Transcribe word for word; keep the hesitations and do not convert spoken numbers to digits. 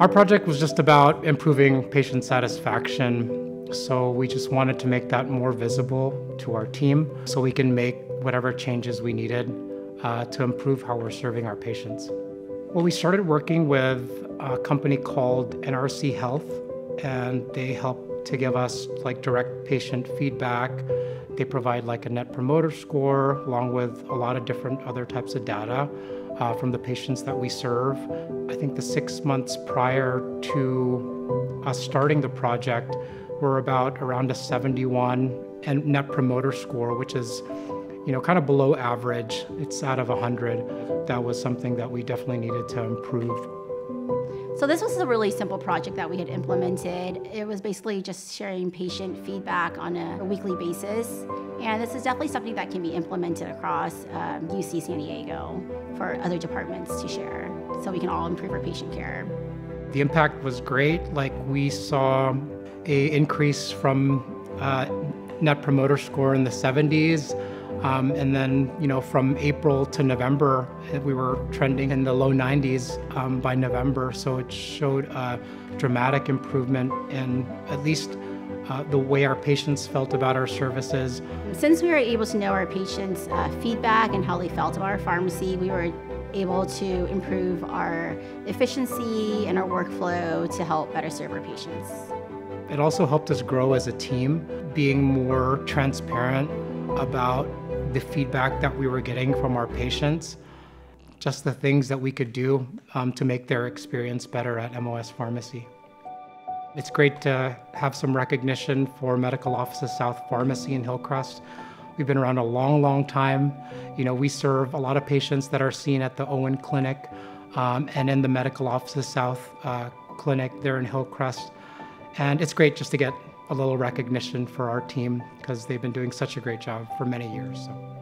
Our project was just about improving patient satisfaction, so we just wanted to make that more visible to our team so we can make whatever changes we needed uh, to improve how we're serving our patients. Well, we started working with a company called N R C Health, and they help to give us like direct patient feedback. They provide like a Net Promoter Score along with a lot of different other types of data uh, from the patients that we serve. I think the six months prior to us starting the project were about around a seventy-one and Net Promoter Score, which is you know kind of below average. It's out of one hundred. That was something that we definitely needed to improve. So this was a really simple project that we had implemented. It was basically just sharing patient feedback on a weekly basis. And this is definitely something that can be implemented across um, U C San Diego for other departments to share so we can all improve our patient care. The impact was great. Like, we saw an increase from uh, Net Promoter Score in the seventies. Um, and then, you know, from April to November, we were trending in the low nineties um, by November. So it showed a dramatic improvement in at least uh, the way our patients felt about our services. Since we were able to know our patients' uh, feedback and how they felt about our pharmacy, we were able to improve our efficiency and our workflow to help better serve our patients. It also helped us grow as a team, being more transparent about the feedback that we were getting from our patients, just the things that we could do um, to make their experience better at M O S Pharmacy. It's great to have some recognition for Medical Offices South Pharmacy in Hillcrest. We've been around a long, long time. You know, we serve a lot of patients that are seen at the Owen Clinic um, and in the Medical Offices South uh, Clinic there in Hillcrest. And it's great just to get a little recognition for our team because they've been doing such a great job for many years. So.